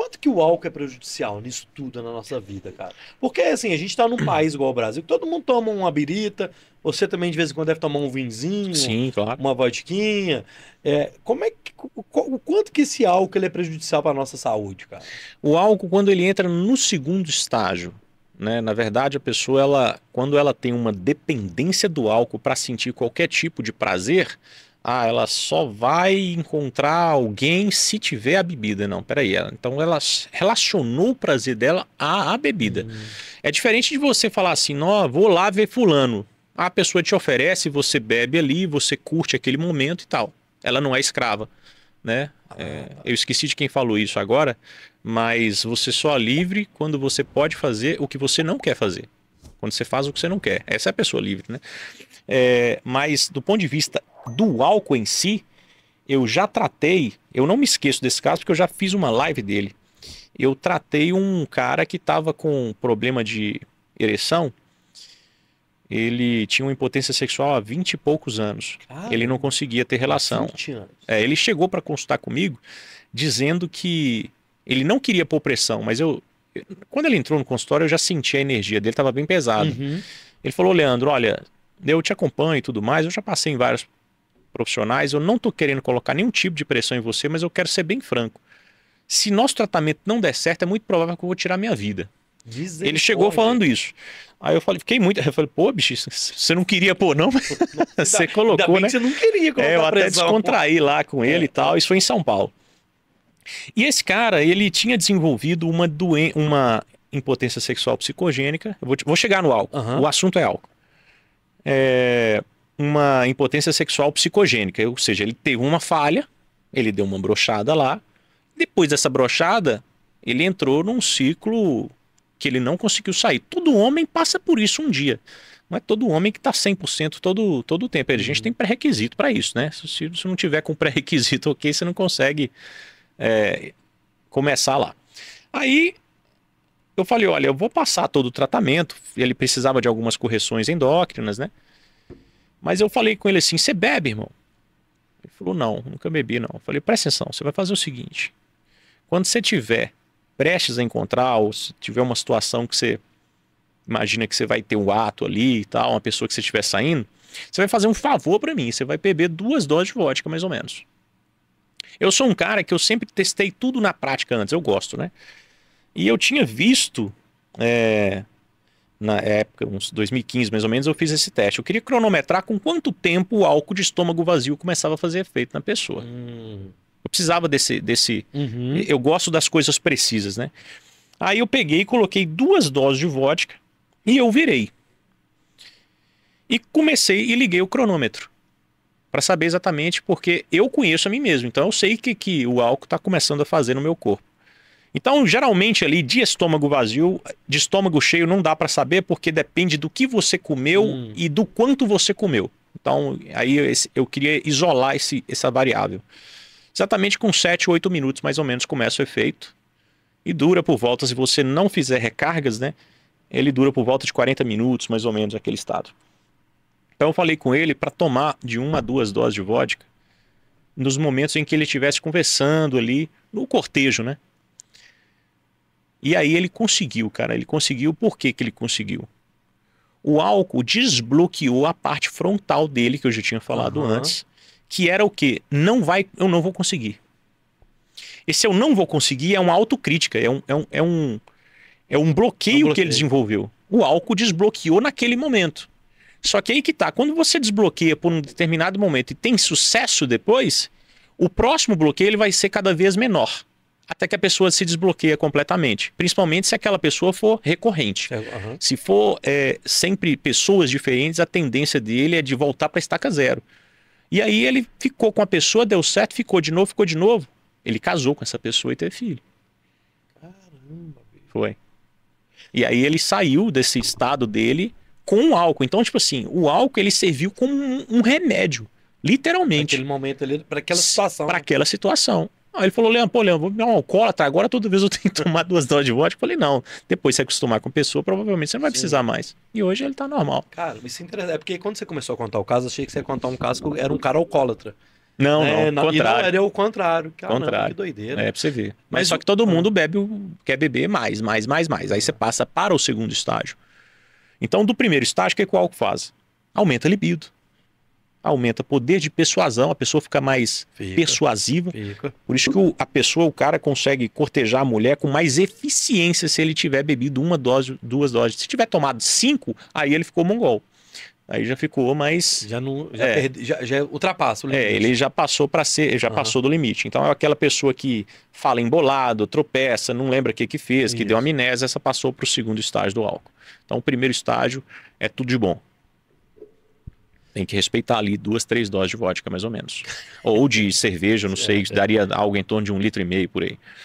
quanto que o álcool é prejudicial nisso tudo na nossa vida, cara? Porque, assim, a gente tá num país igual o Brasil, que todo mundo toma uma birita, você também de vez em quando deve tomar um vinzinho, sim, claro, uma vodquinha. É, como é que, o quanto que esse álcool ele é prejudicial para nossa saúde, cara? O álcool, quando ele entra no segundo estágio, né? Na verdade, a pessoa, quando ela tem uma dependência do álcool para sentir qualquer tipo de prazer... Ah, ela só vai encontrar alguém se tiver a bebida. Não, peraí. Então ela relacionou o prazer dela à bebida. É diferente de você falar assim, ó, vou lá ver fulano. A pessoa te oferece, você bebe ali, você curte aquele momento e tal. Ela não é escrava, né? É, eu esqueci de quem falou isso agora, mas você só é livre quando você pode fazer o que você não quer fazer. Quando você faz o que você não quer. Essa é a pessoa livre, né? É, mas do ponto de vista do álcool em si, eu já tratei, eu não me esqueço desse caso porque eu já fiz uma live dele. Eu tratei um cara que estava com problema de ereção, ele tinha uma impotência sexual há 20 e poucos anos, cara, ele não conseguia ter relação. 20 anos. É, ele chegou para consultar comigo dizendo que ele não queria pôr pressão, mas quando ele entrou no consultório eu já senti a energia dele, estava bem pesado. Uhum. Ele falou, Leandro, olha, eu te acompanho e tudo mais, eu já passei em vários profissionais, eu não tô querendo colocar nenhum tipo de pressão em você, mas eu quero ser bem franco. Se nosso tratamento não der certo, é muito provável que eu vou tirar minha vida. Dizem, ele chegou falando isso. Aí eu falei, eu falei, pô, bicho, você não queria pôr não, mas você colocou, né? Que você não queria colocar eu até pressão, descontraí pô. Lá com ele e tal, isso foi em São Paulo. E esse cara, ele tinha desenvolvido uma impotência sexual psicogênica, eu vou chegar no álcool, o assunto é álcool. Uma impotência sexual psicogênica, ou seja, ele teve uma falha, ele deu uma brochada lá, depois dessa brochada, ele entrou num ciclo que ele não conseguiu sair. Todo homem passa por isso um dia, não é todo homem que tá 100% todo o tempo, a gente tem pré-requisito para isso, né? Se você não tiver com pré-requisito ok, você não consegue começar lá. Aí eu falei, olha, eu vou passar todo o tratamento, ele precisava de algumas correções endócrinas, né? Mas eu falei com ele assim, você bebe, irmão? Ele falou, não, nunca bebi, não. Eu falei, presta atenção, você vai fazer o seguinte, quando você tiver prestes a encontrar, ou se tiver uma situação que você imagina que você vai ter um ato ali e tal, uma pessoa que você estiver saindo, você vai fazer um favor pra mim, você vai beber 2 doses de vodka, mais ou menos. Eu sou um cara que eu sempre testei tudo na prática antes, eu gosto, né? E eu tinha visto, na época, uns 2015 mais ou menos, eu fiz esse teste. Eu queria cronometrar com quanto tempo o álcool de estômago vazio começava a fazer efeito na pessoa. Eu precisava desse... Eu gosto das coisas precisas, né? Aí eu peguei e coloquei 2 doses de vodka e eu virei. E comecei e liguei o cronômetro para saber exatamente, porque eu conheço a mim mesmo. Então eu sei que o álcool está começando a fazer no meu corpo. Então, geralmente ali de estômago vazio, de estômago cheio não dá para saber porque depende do que você comeu e do quanto você comeu. Então, aí eu queria isolar essa variável. Exatamente com 7, 8 minutos mais ou menos começa o efeito e dura por volta, se você não fizer recargas, né? Ele dura por volta de 40 minutos mais ou menos aquele estado. Então, eu falei com ele para tomar de 1 a 2 doses de vodka nos momentos em que ele estivesse conversando ali no cortejo, né? E aí ele conseguiu, cara, ele conseguiu. Por que que ele conseguiu? O álcool desbloqueou a parte frontal dele, que eu já tinha falado antes, que era o quê? Eu não vou conseguir. Esse eu não vou conseguir é uma autocrítica, é um bloqueio que ele desenvolveu. O álcool desbloqueou naquele momento. Só que aí que tá, quando você desbloqueia por um determinado momento e tem sucesso depois, o próximo bloqueio ele vai ser cada vez menor. Até que a pessoa se desbloqueia completamente. Principalmente se aquela pessoa for recorrente. Se for sempre pessoas diferentes, a tendência dele é de voltar para a estaca zero. E aí ele ficou com a pessoa, deu certo, ficou de novo. Ele casou com essa pessoa e teve filho. Caramba. Foi. E aí ele saiu desse estado dele com o álcool. Então, tipo assim, o álcool ele serviu como um remédio. Literalmente. Naquele momento ali, para aquela situação. Para aquela situação. Aí ele falou, Leandro, vou me dar um alcoólatra, agora toda vez eu tenho que tomar 2 doses de vodka. Eu falei, não, depois se acostumar com a pessoa, provavelmente você não vai precisar mais. E hoje ele tá normal. Cara, isso é interessante, é porque quando você começou a contar o caso, achei que você ia contar um caso que era um cara alcoólatra. Não, é, não, o contrário. Não era o contrário. Caramba, contrário. Que doideira. É, pra você ver. Mas só que todo mundo bebe, quer beber mais. Aí você passa para o segundo estágio. Então, do primeiro estágio, o que o álcool faz? Aumenta a libido. Aumenta poder de persuasão, a pessoa fica mais persuasiva. Por isso que o cara consegue cortejar a mulher com mais eficiência se ele tiver bebido uma dose, duas doses. Se tiver tomado 5, aí ele ficou mongol. Aí já ficou mais... Já ultrapassa o limite. É, ele já passou para ser, já passou do limite. Então é aquela pessoa que fala embolado, tropeça, não lembra o que fez, que deu amnésia, essa passou para o segundo estágio do álcool. Então o primeiro estágio é tudo de bom. Tem que respeitar ali 2, 3 doses de vodka, mais ou menos. Ou de cerveja, não sei, daria algo em torno de 1,5 litro por aí.